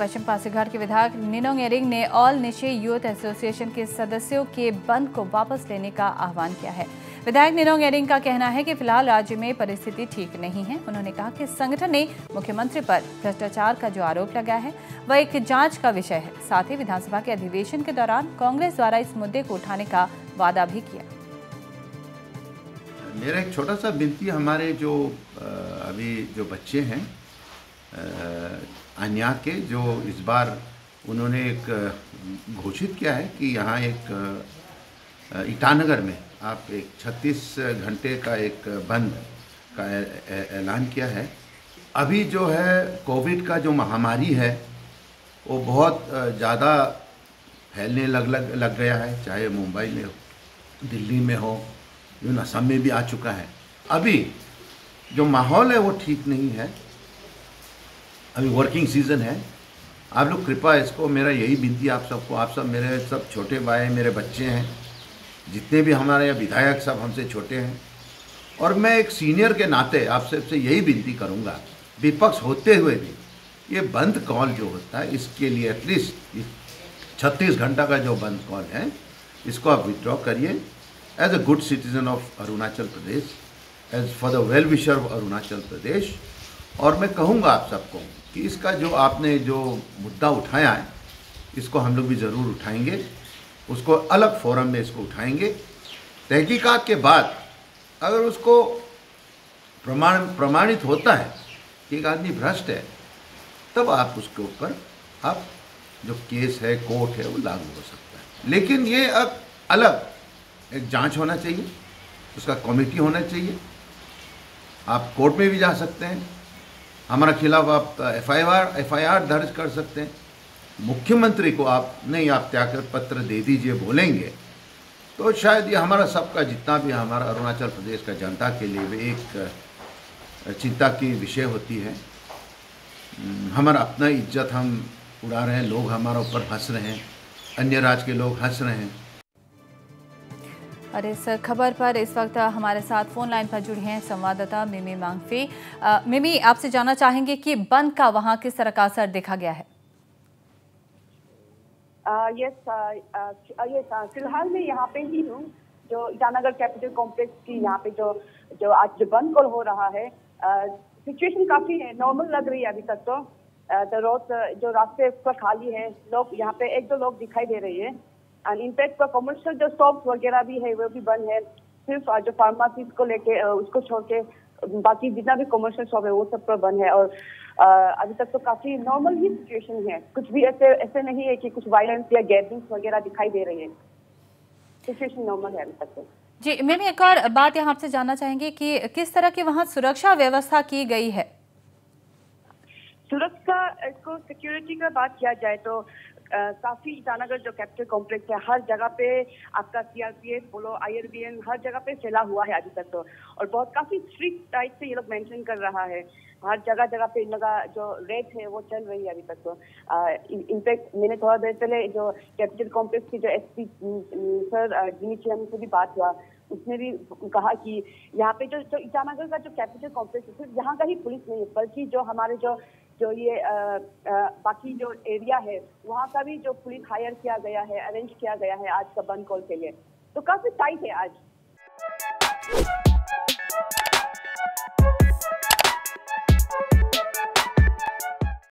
पश्चिम पासीघाट के विधायक निनोंग एरिंग ने ऑल निशे यूथ एसोसिएशन के सदस्यों के बंद को वापस लेने का आह्वान किया है। विधायक निनोंग एरिंग का कहना है कि फिलहाल राज्य में परिस्थिति ठीक नहीं है। उन्होंने कहा कि संगठन ने मुख्यमंत्री पर भ्रष्टाचार का जो आरोप लगाया है वह एक जांच का विषय है। साथ ही विधानसभा के अधिवेशन के दौरान कांग्रेस द्वारा इस मुद्दे को उठाने का वादा भी किया। मेरा एक छोटा सा विनती, हमारे जो अभी जो बच्चे हैं अन्या के, जो इस बार उन्होंने एक घोषित किया है कि यहाँ एक ईटानगर में आप एक 36 घंटे का एक बंद का ऐलान किया है। अभी जो है कोविड का जो महामारी है वो बहुत ज़्यादा फैलने लग गया है, चाहे मुंबई में हो, दिल्ली में हो, यूँ असम में भी आ चुका है। अभी जो माहौल है वो ठीक नहीं है, अभी वर्किंग सीज़न है। आप लोग कृपया इसको, मेरा यही विनती आप सबको, आप सब मेरे सब छोटे भाई, मेरे बच्चे हैं, जितने भी हमारे विधायक सब हमसे छोटे हैं, और मैं एक सीनियर के नाते आप सबसे यही विनती करूंगा, विपक्ष होते हुए भी ये बंद कॉल जो होता है इसके लिए एटलीस्ट 36 घंटा का जो बंद कॉल है इसको आप विथड्रॉ करिए। As a good citizen of Arunachal Pradesh, as for the well wisher of Arunachal Pradesh, और मैं कहूँगा आप सबको कि इसका जो आपने जो मुद्दा उठाया है इसको हम लोग भी ज़रूर उठाएंगे, उसको अलग फोरम में इसको उठाएंगे। तहकीकात के बाद अगर उसको प्रमाणित होता है कि एक आदमी भ्रष्ट है, तब आप उसके ऊपर आप जो केस है, कोर्ट है, वो लागू हो सकता है। लेकिन ये अब अलग एक जांच होना चाहिए, उसका कमेटी होना चाहिए। आप कोर्ट में भी जा सकते हैं, हमारा खिलाफ आप एफआईआर दर्ज कर सकते हैं। मुख्यमंत्री को आप नहीं, आप त्यागपत्र दे दीजिए बोलेंगे तो शायद ये हमारा सबका, जितना भी हमारा अरुणाचल प्रदेश का जनता के लिए भी एक चिंता की विषय होती है। हमारा अपना इज्जत हम उड़ा रहे हैं, लोग हमारे ऊपर हंस रहे हैं, अन्य राज्य के लोग हंस रहे हैं। और इस खबर पर इस वक्त हमारे साथ फोन लाइन पर जुड़ी हैं संवाददाता मिमी मांगफी। मिमी, आपसे जानना चाहेंगे कि बंद का वहां किस तरह का असर देखा गया है? यस, फिलहाल मैं यहाँ पे ही हूँ, जो ईटानगर कैपिटल कॉम्प्लेक्स की यहाँ पे जो आज जो बंद कॉल हो रहा है। सिचुएशन काफी नॉर्मल लग रही है अभी तक तो। रोड जो रास्ते पर खाली है, लोग यहाँ पे एक दो लोग दिखाई दे रही है। एंड इनफैक्ट पर कमर्शियल जो शॉप्स वगैरह भी है वो भी बंद है, सिर्फ जो फार्मासी को लेके उसको छोड़ के बाकी जितना भी कमर्शियल शॉप है वो सब पर बंद है। और अभी तक तो काफी नॉर्मल ही सिचुएशन है, कुछ भी ऐसे नहीं है कि कुछ वायलेंस या गैदरिंग्स वगैरह दिखाई दे रही है। सिचुएशन नॉर्मल है अभी तक तो। जी मैम, एक और बात यहाँ आपसे जानना चाहेंगे कि किस तरह की वहाँ सुरक्षा व्यवस्था की गई है? सुरक्षा को सिक्योरिटी का बात किया जाए तो काफी ईटानगर जो कैपिटल कॉम्प्लेक्स है हर जगह पे आपका सीआरपीएफ बोलो, आईआरबीएन, हर जगह पे फैला हुआ है अभी तक तो। और बहुत काफी स्ट्रिक्ट टाइप से ये लोग मेंशन कर रहा है, हर जगह पे इन लोग जो रेड है वो चल रही है अभी तक तो। इनफैक्ट मैंने थोड़ा देर पहले जो कैपिटल कॉम्प्लेक्स की जो एसपी सर जिमी चैन से भी बात हुआ, उसने भी कहा कि यहाँ पे जो ईटानगर का जो कैपिटल कॉम्प्लेक्स है सिर्फ यहाँ का ही पुलिस नहीं है, बल्कि जो हमारे जो ये बाकी जो एरिया है वहाँ का भी जो पुलिस हायर किया गया है, अरेंज किया गया है आज का बंद कॉल के लिए। तो काफी टाइट है आज।